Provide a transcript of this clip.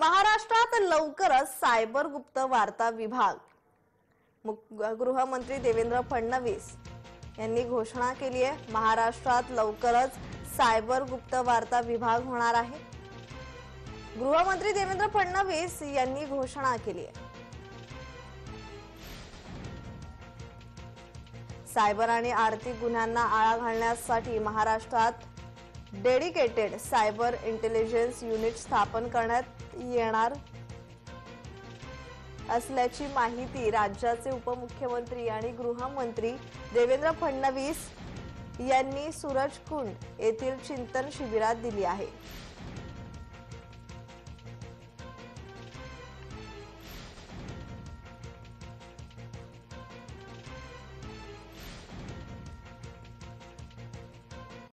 महाराष्ट्रात लवकरच सायबर गुप्त वार्ता विभाग गृहमंत्री देवेंद्र फडणवीस यांनी घोषणा केली आहे। महाराष्ट्रात लवकरच सायबर गुप्त वार्ता विभाग होणार आहे। गृहमंत्री देवेंद्र फडणवीस यांनी घोषणा केली आहे। सायबर आणि आर्थिक गुन्ह्यांना आळा घालण्यासाठी महाराष्ट्रात डेडिकेटेड सायबर इंटेलिजन्स युनिट स्थापन करण्यात येणार असल्याची माहिती राज्याचे उपमुख्यमंत्री आणि गृहमंत्री देवेंद्र फडणवीस यांनी सूरजकुंड येथील चिंतन शिबिरात दिली आहे।